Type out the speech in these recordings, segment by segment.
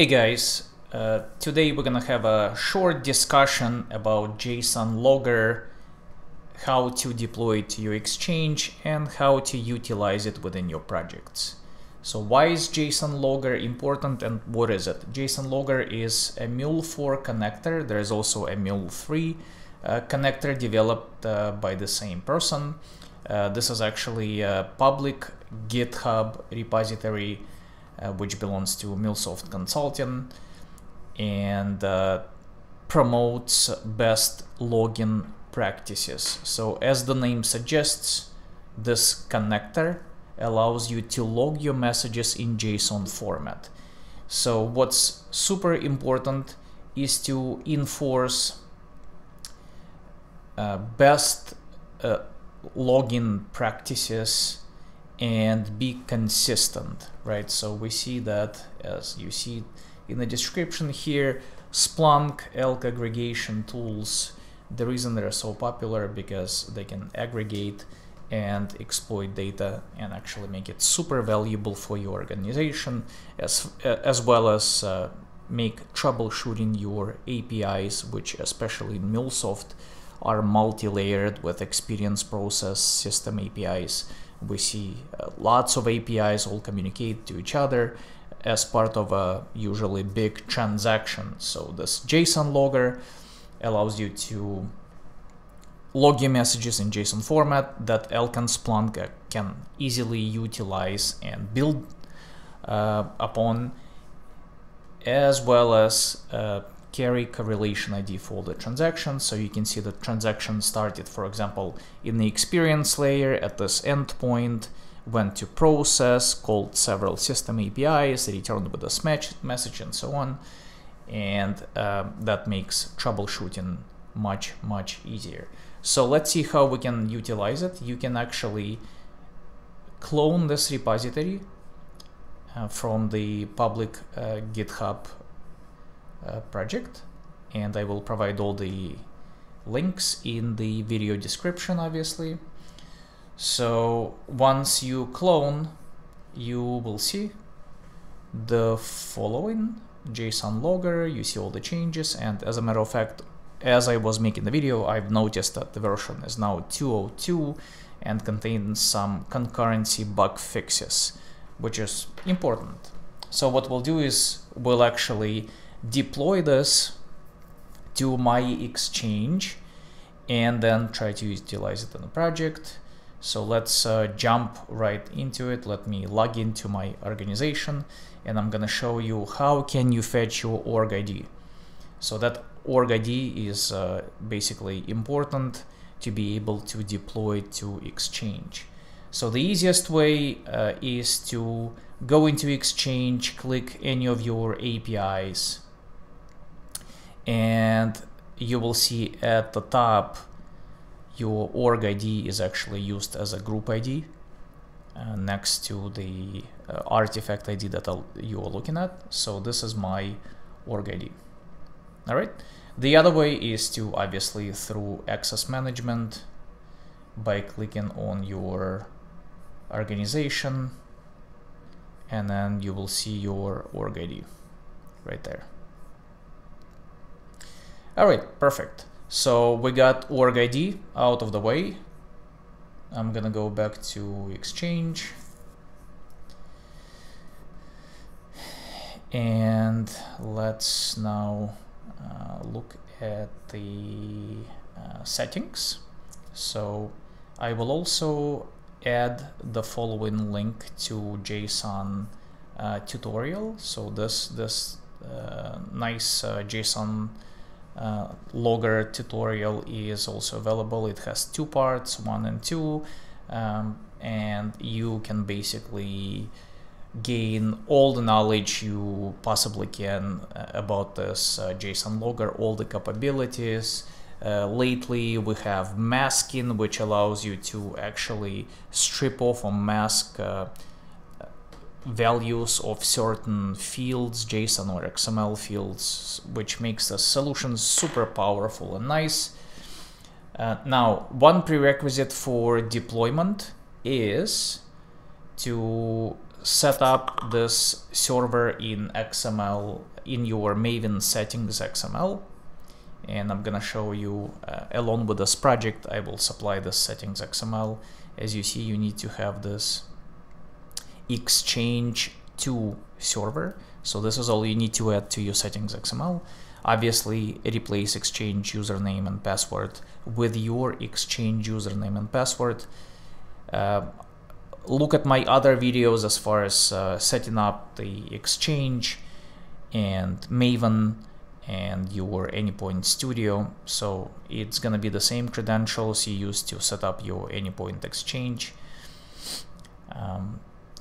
Hey guys, today we're gonna have a short discussion about JSON logger, how to deploy it to your Exchange and how to utilize it within your projects. So why is JSON logger important and what is it? JSON logger is a Mule 4 connector. There is also a Mule 3 connector developed by the same person. This is actually a public GitHub repository which belongs to Mulesoft Consulting and promotes best login practices. So as the name suggests, this connector allows you to log your messages in JSON format. So what's super important is to enforce best login practices and be consistent, right? So we see that, as you see in the description here, Splunk, ELK aggregation tools. The reason they're so popular because they can aggregate and exploit data and actually make it super valuable for your organization, as well as make troubleshooting your APIs, which especially in MuleSoft are multi-layered with experience, process, system APIs. We see lots of APIs all communicate to each other as part of a usually big transaction. So this JSON logger allows you to log your messages in JSON format that ELK and Splunk can easily utilize and build upon, as well as carry correlation ID for the transaction. So you can see the transaction started, for example, in the experience layer at this endpoint, went to process, called several system APIs, returned with this message and so on. And that makes troubleshooting much easier. So let's see how we can utilize it. You can actually clone this repository from the public GitHub project, and I will provide all the links in the video description, obviously. So once you clone, you will see the following JSON logger. You see all the changes, and as a matter of fact, as I was making the video, I've noticed that the version is now 2.02 and contains some concurrency bug fixes, which is important. So what we'll do is we'll actually deploy this to my Exchange and then try to utilize it in the project. So let's jump right into it. Let me log into my organization and I'm gonna show you how can you fetch your org ID. So that org ID is basically important to be able to deploy to Exchange. So the easiest way is to go into Exchange, click any of your APIs, and you will see at the top your org ID is actually used as a group ID next to the artifact ID that you are looking at. So this is my org ID. All right. The other way is to obviously through access management by clicking on your organization, and then you will see your org ID right there. All right, perfect. So we got org ID out of the way. I'm gonna go back to Exchange. And let's now look at the settings. So I will also add the following link to JSON tutorial. So this nice JSON logger tutorial is also available. It has two parts, 1 and 2, and you can basically gain all the knowledge you possibly can about this JSON logger, all the capabilities. Lately we have masking, which allows you to actually strip off or mask values of certain fields, JSON or XML fields, which makes the solution super powerful and nice. Now, one prerequisite for deployment is to set up this server in XML in your Maven settings XML, and I'm gonna show you along with this project I will supply this settings XML. As you see, you need to have this exchange2 server, so this is all you need to add to your settings XML. Obviously, replace exchange username and password with your exchange username and password. Look at my other videos as far as setting up the Exchange and Maven and your Anypoint Studio. So it's gonna be the same credentials you used to set up your Anypoint Exchange.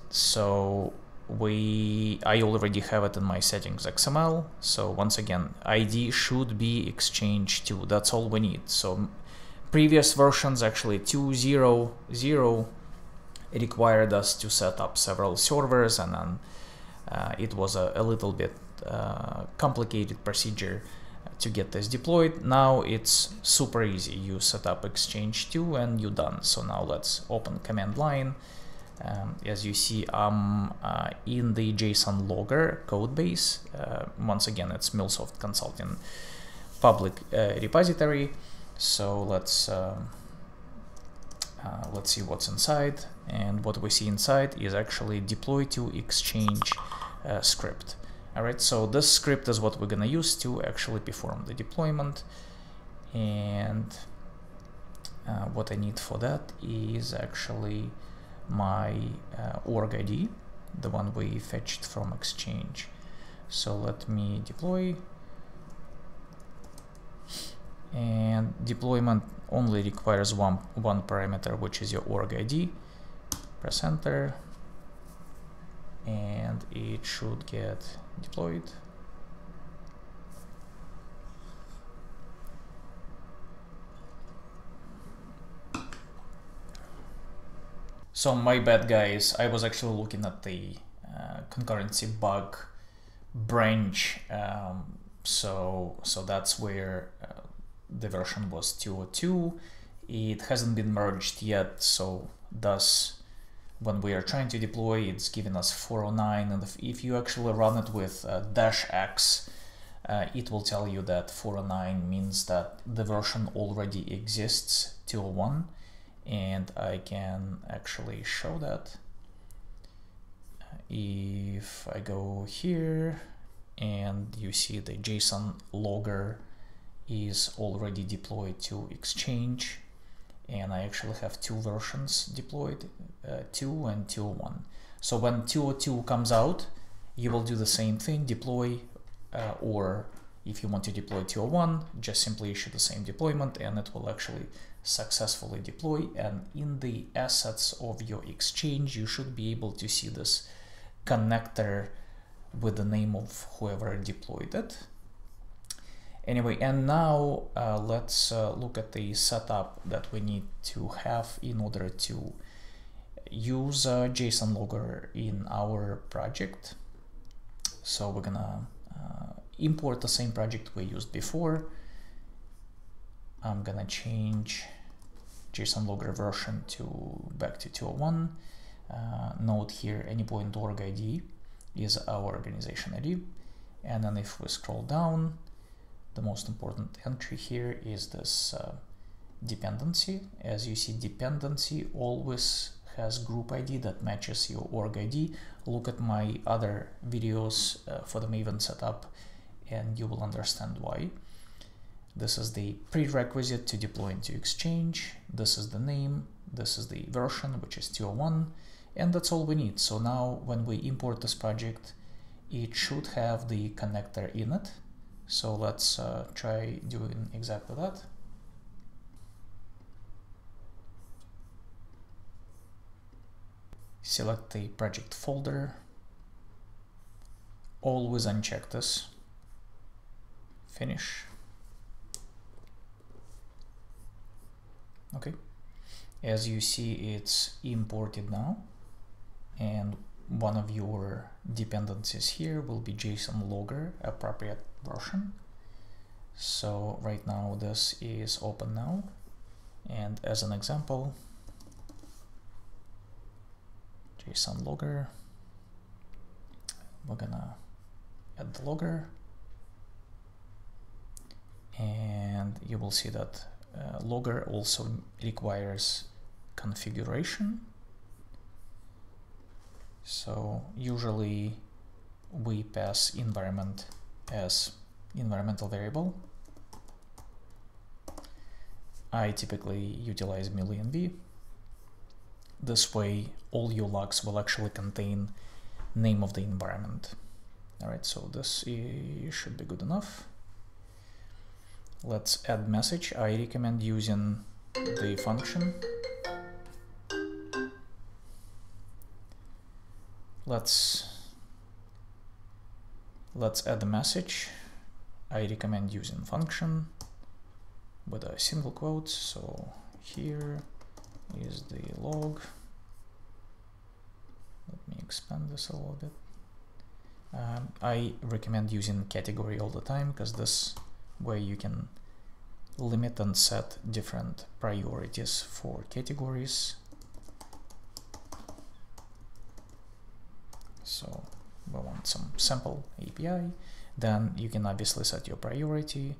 So I already have it in my settings XML. So once again, ID should be Exchange2. That's all we need. So previous versions, actually 2.0.0, it required us to set up several servers, and then it was a little bit complicated procedure to get this deployed. Now it's super easy. You set up Exchange2 and you're done. So now let's open command line. As you see, I'm in the JSON logger code base. Once again, it's Mulesoft Consulting public repository. So let's see what's inside, and what we see inside is actually deploy to exchange script. All right, so this script is what we're gonna use to actually perform the deployment, and what I need for that is actually my org ID, the one we fetched from Exchange. So let me deploy, and deployment only requires one parameter, which is your org ID. Press enter and it should get deployed. So my bad, guys, I was actually looking at the concurrency bug branch, so that's where the version was 2.0.2. It hasn't been merged yet, so thus when we are trying to deploy, it's giving us 409, and if you actually run it with -x, it will tell you that 409 means that the version already exists, 2.0.1, and I can actually show that if I go here, and you see the JSON logger is already deployed to Exchange, and I actually have two versions deployed, 2 and 2.0.1. So when 2.0.2 comes out, you will do the same thing, deploy, or if you want to deploy 2.0.1, just simply issue the same deployment and it will actually successfully deploy. And in the assets of your Exchange, you should be able to see this connector with the name of whoever deployed it. Anyway, and now let's look at the setup that we need to have in order to use JSON logger in our project. So we're gonna import the same project we used before. I'm gonna change JSON logger version to back to 2.0.1. Note here, Anypoint.org ID is our organization ID. And then if we scroll down, the most important entry here is this dependency. As you see, dependency always has group ID that matches your org ID. Look at my other videos for the Maven setup and you will understand why. This is the prerequisite to deploy into Exchange. This is the name, this is the version, which is 2.0.1, and that's all we need. So now when we import this project, it should have the connector in it. So let's try doing exactly that. Select the project folder. Always uncheck this. Finish. Okay. As you see, it's imported now. And one of your dependencies here will be JSON logger appropriate version. So right now this is open now, and as an example, JSON logger we're gonna add the logger, and you will see that logger also requires configuration. So usually we pass environment as environmental variable. I typically utilize mil.env. This way all your logs will actually contain name of the environment. All right, so this should be good enough. Let's add message. I recommend using the function. Let's add a message. I recommend using function with a single quote. So here is the log. Let me expand this a little bit. I recommend using category all the time, because this way you can limit and set different priorities for categories. So we want some sample API, then you can obviously set your priority,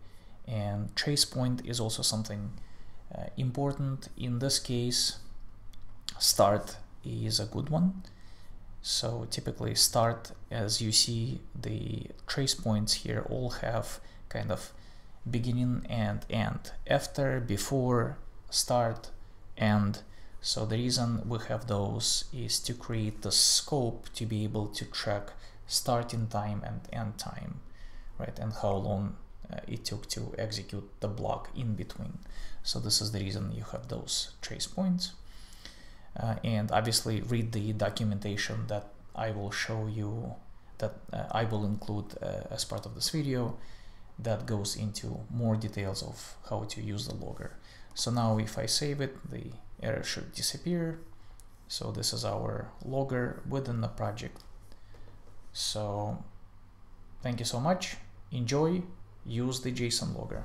and trace point is also something important. In this case, start is a good one. So typically start, as you see, the trace points here all have kind of beginning and end, after, before, start, end. So the reason we have those is to create the scope to be able to track starting time and end time, right? And how long it took to execute the block in between. So this is the reason you have those trace points. And obviously read the documentation that I will show you, that I will include as part of this video, that goes into more details of how to use the logger. So now if I save it, the error should disappear. So this is our logger within the project. So thank you so much. Enjoy. Use the JSON logger.